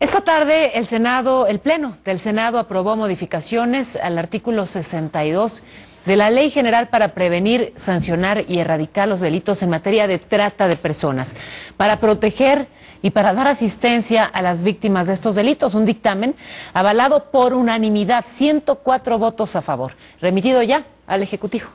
Esta tarde el Pleno del Senado aprobó modificaciones al artículo 62 de la Ley General para prevenir, sancionar y erradicar los delitos en materia de trata de personas, para proteger y para dar asistencia a las víctimas de estos delitos. Un dictamen avalado por unanimidad, 104 votos a favor, remitido ya al Ejecutivo.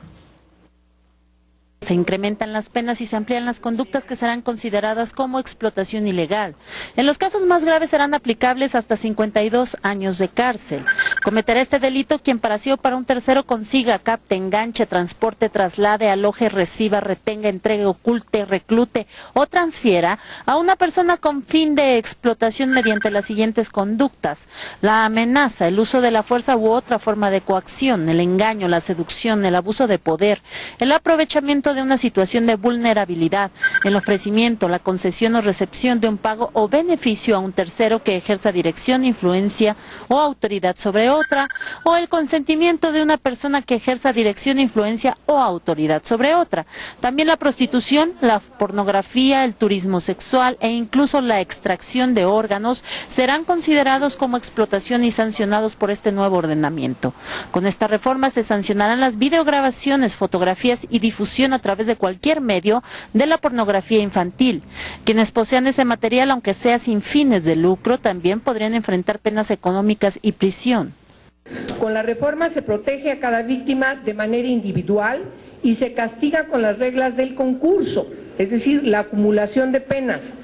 Se incrementan las penas y se amplían las conductas que serán consideradas como explotación ilegal. En los casos más graves serán aplicables hasta 52 años de cárcel. Cometerá este delito quien para sí o para un tercero consiga, capte, enganche, transporte, traslade, aloje, reciba, retenga, entregue, oculte, reclute o transfiera a una persona con fin de explotación mediante las siguientes conductas: la amenaza, el uso de la fuerza u otra forma de coacción, el engaño, la seducción, el abuso de poder, el aprovechamiento de una situación de vulnerabilidad, el ofrecimiento, la concesión o recepción de un pago o beneficio a un tercero que ejerza dirección, influencia o autoridad sobre otra, o el consentimiento de una persona que ejerza dirección, influencia o autoridad sobre otra. También la prostitución, la pornografía, el turismo sexual e incluso la extracción de órganos serán considerados como explotación y sancionados por este nuevo ordenamiento. Con esta reforma se sancionarán las videograbaciones, fotografías y difusión a través de cualquier medio de la pornografía infantil. Quienes posean ese material, aunque sea sin fines de lucro, también podrían enfrentar penas económicas y prisión. Con la reforma se protege a cada víctima de manera individual y se castiga con las reglas del concurso, es decir, la acumulación de penas,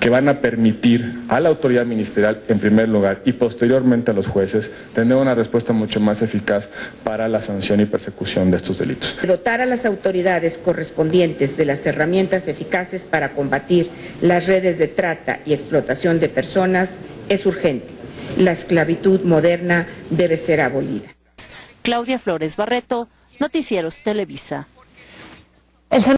que van a permitir a la autoridad ministerial, en primer lugar, y posteriormente a los jueces, tener una respuesta mucho más eficaz para la sanción y persecución de estos delitos. Dotar a las autoridades correspondientes de las herramientas eficaces para combatir las redes de trata y explotación de personas es urgente. La esclavitud moderna debe ser abolida. Claudia Flores Barreto, Noticieros Televisa.